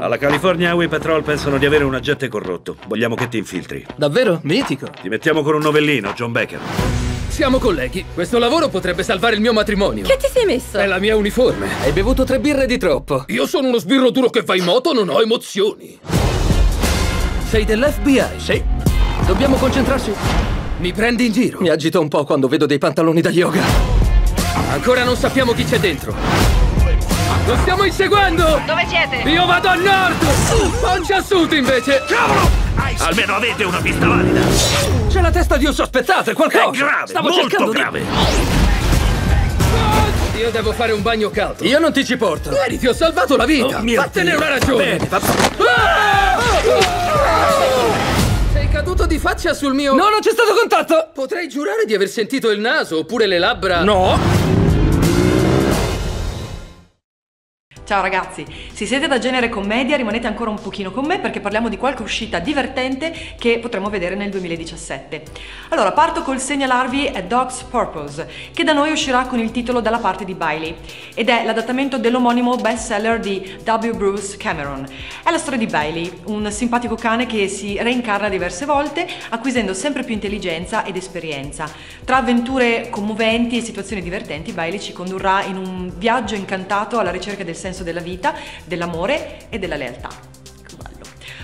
Alla California Highway Patrol pensano di avere un agente corrotto. Vogliamo che ti infiltri. Davvero? Mitico. Ti mettiamo con un novellino, John Becker. Siamo colleghi. Questo lavoro potrebbe salvare il mio matrimonio. Che ti sei messo? È la mia uniforme. Hai bevuto 3 birre di troppo. Io sono uno sbirro duro che va in moto, non ho emozioni. Sei dell'FBI? Sì. Dobbiamo concentrarci. Mi prendi in giro. Mi agito un po' quando vedo dei pantaloni da yoga. Ancora non sappiamo chi c'è dentro. Lo stiamo inseguendo! Dove siete? Io vado a nord! Pancia sud invece! Cavolo! Almeno avete una pista valida! C'è la testa di un sospettato, è qualcosa! È grave! Stavo cercando di... Oh, io devo fare un bagno caldo! Io non ti ci porto! Ieri ti ho salvato la vita! Oh, fattene una ragione! Bene, sei caduto di faccia sul mio... No, non c'è stato contatto! Potrei giurare di aver sentito il naso oppure le labbra... No! Ciao ragazzi, se siete da genere commedia rimanete ancora un pochino con me perché parliamo di qualche uscita divertente che potremo vedere nel 2017. Allora, parto col segnalarvi A Dog's Purpose, che da noi uscirà con il titolo Dalla parte di Bailey, ed è l'adattamento dell'omonimo bestseller di W. Bruce Cameron. È la storia di Bailey, un simpatico cane che si reincarna diverse volte, acquisendo sempre più intelligenza ed esperienza. Tra avventure commoventi e situazioni divertenti, Bailey ci condurrà in un viaggio incantato alla ricerca del senso della vita, dell'amore e della lealtà. Che bello.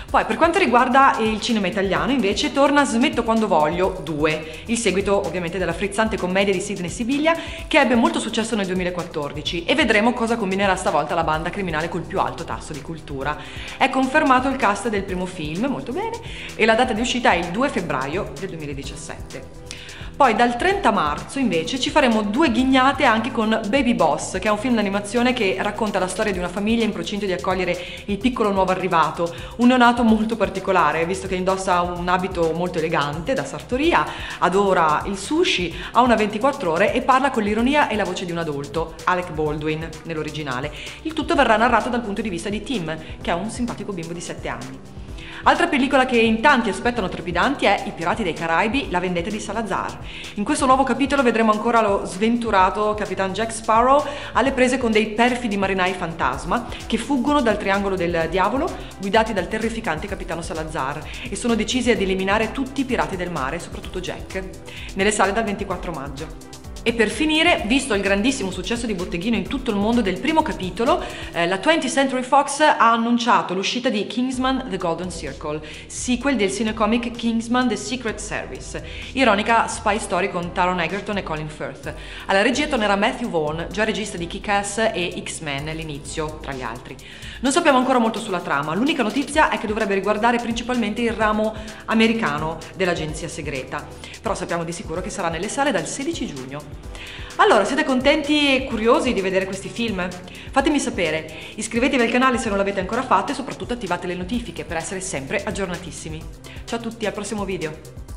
Poi per quanto riguarda il cinema italiano invece torna Smetto quando voglio 2, il seguito ovviamente della frizzante commedia di Sydney Sibilia che ebbe molto successo nel 2014, e vedremo cosa combinerà stavolta la banda criminale col più alto tasso di cultura. È confermato il cast del primo film, molto bene, e la data di uscita è il 2 febbraio del 2017. Poi dal 30 marzo invece ci faremo 2 ghignate anche con Baby Boss, che è un film d'animazione che racconta la storia di una famiglia in procinto di accogliere il piccolo nuovo arrivato, un neonato molto particolare, visto che indossa un abito molto elegante da sartoria, adora il sushi, ha una 24 ore e parla con l'ironia e la voce di un adulto, Alec Baldwin nell'originale. Il tutto verrà narrato dal punto di vista di Tim, che è un simpatico bimbo di 7 anni. Altra pellicola che in tanti aspettano trepidanti è I Pirati dei Caraibi, La Vendetta di Salazar. In questo nuovo capitolo vedremo ancora lo sventurato Capitano Jack Sparrow alle prese con dei perfidi marinai fantasma che fuggono dal triangolo del diavolo guidati dal terrificante Capitano Salazar e sono decisi ad eliminare tutti i pirati del mare, soprattutto Jack, nelle sale dal 24 maggio. E per finire, visto il grandissimo successo di botteghino in tutto il mondo del primo capitolo, la 20th Century Fox ha annunciato l'uscita di Kingsman The Golden Circle, sequel del cinecomic Kingsman The Secret Service, ironica spy story con Taron Egerton e Colin Firth. Alla regia tornerà Matthew Vaughn, già regista di Kick-Ass e X-Men all'inizio, tra gli altri. Non sappiamo ancora molto sulla trama, l'unica notizia è che dovrebbe riguardare principalmente il ramo americano dell'agenzia segreta, però sappiamo di sicuro che sarà nelle sale dal 16 giugno. Allora, siete contenti e curiosi di vedere questi film? Fatemi sapere, iscrivetevi al canale se non l'avete ancora fatto e soprattutto attivate le notifiche per essere sempre aggiornatissimi. Ciao a tutti, al prossimo video!